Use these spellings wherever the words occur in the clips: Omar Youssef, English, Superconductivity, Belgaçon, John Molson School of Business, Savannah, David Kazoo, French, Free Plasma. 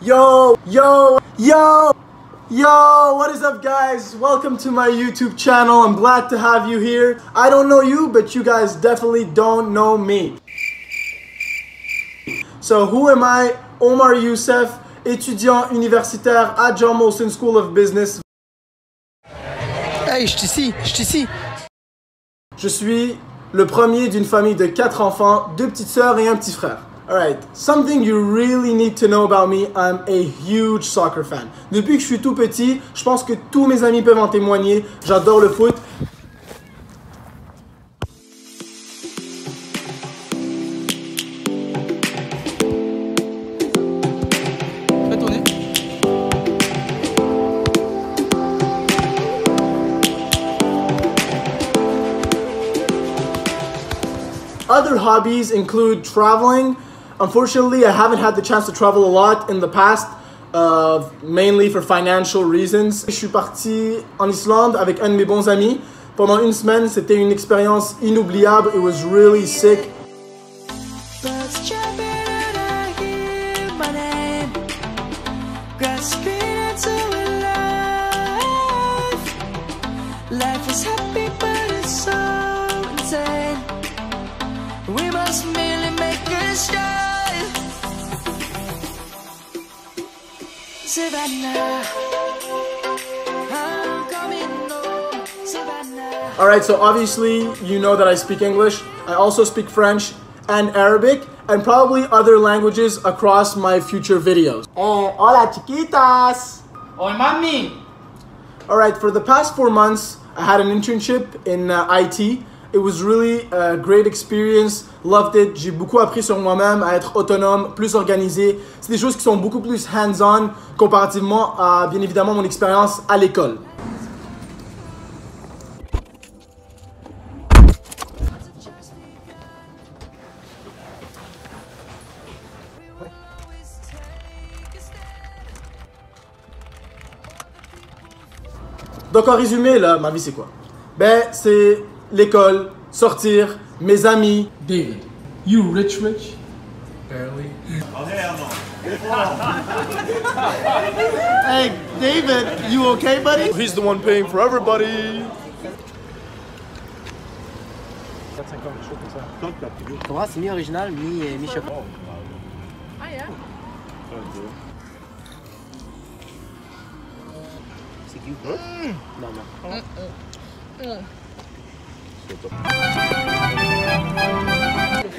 Yo, what is up, guys? Welcome to my YouTube channel. I'm glad to have you here. I don't know you, but you guys definitely don't know me. So who am I? Omar Youssef, étudiant universitaire at John Molson School of Business. Hey, je suis ici. Je suis le premier d'une famille de 4 enfants, 2 petites sœurs et un petit frère. Alright, something you really need to know about me, I'm a huge soccer fan. Depuis que je suis tout petit, je pense que tous mes amis peuvent en témoigner, j'adore le foot. Other hobbies include traveling. Unfortunately, I haven't had the chance to travel a lot in the past, mainly for financial reasons. Je suis parti en Islande avec un de mes bons amis pendant une semaine. C'était une expérience inoubliable. It was really sick. Alright, so obviously you know that I speak English. I also speak French and Arabic and probably other languages across my future videos. Hey, hola chiquitas! Hola mami! Alright, for the past 4 months I had an internship in IT. It was really a great experience, loved it. J'ai beaucoup appris sur moi-même à être autonome, plus organisé. C'est des choses qui sont beaucoup plus hands-on comparativement à, bien évidemment, mon expérience à l'école. Donc en résumé, là, ma vie c'est quoi? Ben, c'est l'école, sortir, mes amis. David, you rich? Barely. Oh, hell no. Hey, David, you okay, buddy? He's the one paying for everybody. C'est mi-original, mi-chocolat. Ah, yeah. C'est qui? Non.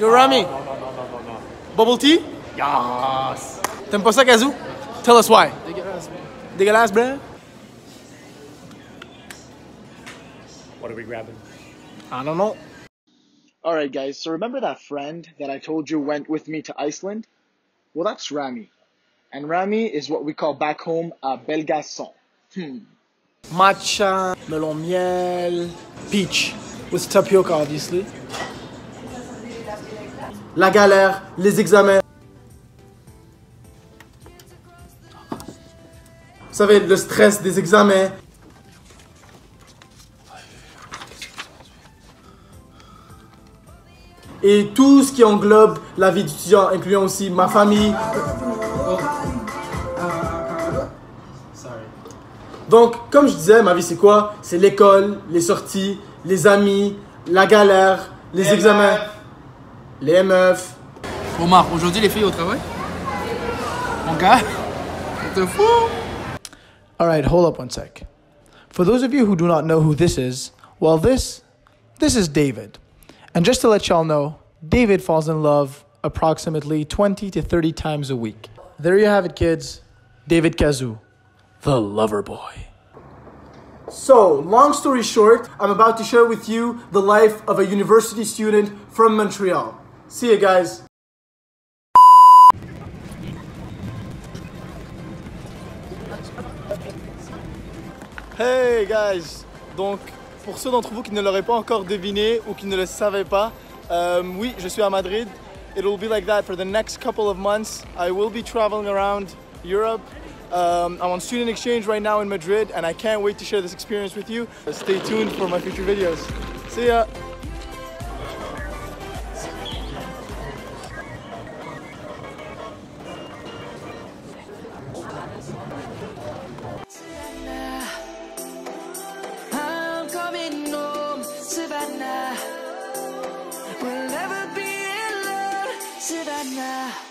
Yo, Rami. Bubble tea? Yes. T'aimes pas ça, Kazoo? Tell us why. Dégueulasse, bruh. What are we grabbing? I don't know. Alright, guys, so remember that friend that I told you went with me to Iceland? Well, that's Rami. And Rami is what we call back home a Belgaçon. Matcha, melon miel, peach. With tapioca, obviously. La galère, les examens. Vous savez, le stress des examens. Et tout ce qui englobe la vie d'étudiant, incluant aussi ma famille. Donc, comme je disais, ma vie c'est quoi? C'est l'école, les sorties, les amis, la galère, les examens, les meufs. Omar, aujourd'hui les filles au travail? Mon gars, t'es fou! Alright, hold up one sec. For those of you who do not know who this is, well, this is David. And just to let y'all know, David falls in love approximately 20 to 30 times a week. There you have it, kids. David Kazoo, the lover boy. So, long story short, I'm about to share with you the life of a university student from Montreal. See you guys. Hey guys! Donc, pour ceux d'entre vous qui ne l'auraient pas encore deviné ou qui ne le savaient pas, oui, je suis à Madrid. It will be like that for the next couple of months. I will be traveling around Europe. I'm on student exchange right now in Madrid, and I can't wait to share this experience with you. Stay tuned for my future videos. See ya! Savannah, we'll never be alone, Savannah.